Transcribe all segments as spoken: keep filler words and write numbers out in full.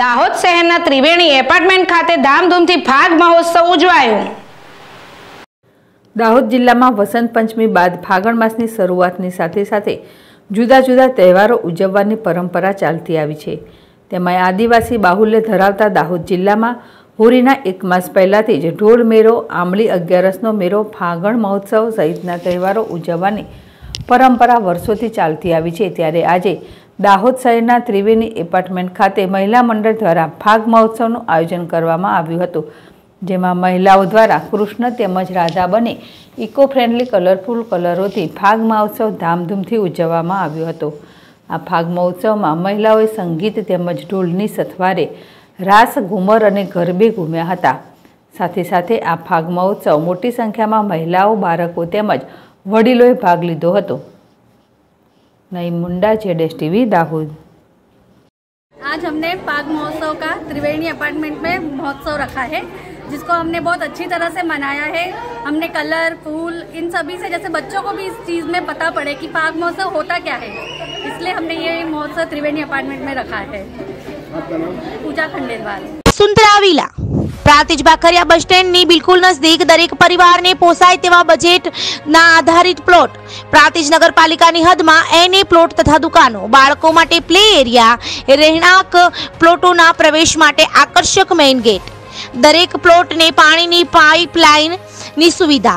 દાહોદ શહેરના ત્રિવેણી એપાર્ટમેન્ટ ખાતે ધામધૂમથી ફાગ મહોત્સવ ઉજવાયો। દાહોદ જિલ્લામાં વસંત પંચમી બાદ ફાગણ માસની શરૂઆતની સાથે સાથે જુદા જુદા તહેવારો ઉજવવાની પરંપરા ચાલતી આવી છે। તેમાં આદિવાસી બાહુલ્ય ધરાવતા દાહોદ જિલ્લામાં હોળીના એક માસ પહેલાંથી જ ઢોળ મેળો, આંબલી અગિયારસનો મેળો, ફાગણ મહોત્સવ સહિતના તહેવારો ઉજવવાની પરંપરા વર્ષોથી ચાલતી આવી છે। ત્યારે આજે દાહોદ શહેરના ત્રિવેણી એપાર્ટમેન્ટ ખાતે મહિલા મંડળ દ્વારા ફાગ મહોત્સવનું આયોજન કરવામાં આવ્યું હતું, જેમાં મહિલાઓ દ્વારા કૃષ્ણ તેમજ રાધા બને ઇકો ફ્રેન્ડલી કલરફુલ કલરોથી ફાગ મહોત્સવ ધામધૂમથી ઉજવવામાં આવ્યો હતો। આ ફાગ મહોત્સવમાં મહિલાઓએ સંગીત તેમજ ઢોલની સથવારે રાસ, ઘૂમર અને ગરબે ઘૂમ્યા હતા। સાથે સાથે આ ફાગ મહોત્સવ મોટી સંખ્યામાં મહિલાઓ, બાળકો તેમજ वडीलोए भाग लीधो हतो। नई मुंडा ज़ेडएसटीवी दाहोद। आज हमने फाग महोत्सव का त्रिवेणी अपार्टमेंट में महोत्सव रखा है, जिसको हमने बहुत अच्छी तरह से मनाया है। हमने कलर, फूल, इन सभी से जैसे बच्चों को भी इस चीज़ में पता पड़े कि फाग महोत्सव होता क्या है, इसलिए हमने ये महोत्सव त्रिवेणी अपार्टमेंट में रखा है। पूजा Khandelwal. Vasundhara villa Prantij Bakhariya bus stand नी बिल्कुल नजदीक दरेक परिवार ने पोसाय तेवा बजेट ना आधारित प्लॉट प्रातिज नगरपालिका नी हद में एने प्लॉट तथा दुकानों, बाळको माटे प्ले एरिया, रहेणाक प्लॉटों ना प्रवेश माटे आकर्षक मेन गेट, दरेक प्लॉट ने पानी नी पाइपलाइन नी सुविधा,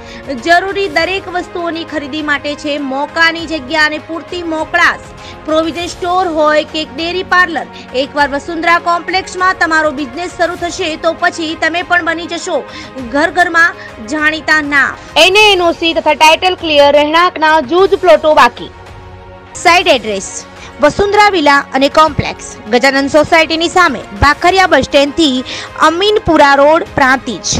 जरूरी दरेक वस्तुओनी खरीदी माटे छे मोकानी जग्या अने पूरती मोकळास, प्रोविजन स्टोर होय के डेरी पार्लर। एकवार वसुंधरा कॉम्प्लेक्स में तमारो बिजनेस शुरू थशे तो पछी तमे पण बनी जशो घर घर में जाणीता नाम। एने एनओसी तथा टाइटल क्लियर, रहणाकना जूज प्लॉटो बाकी। साइड एड्रेस वसुंधरा विला अने कॉम्प्लेक्स गजानन सोसायटी नी सामे भाखरिया बस स्टेन्ड थी अमीनपुरा रोड प्रांतिज।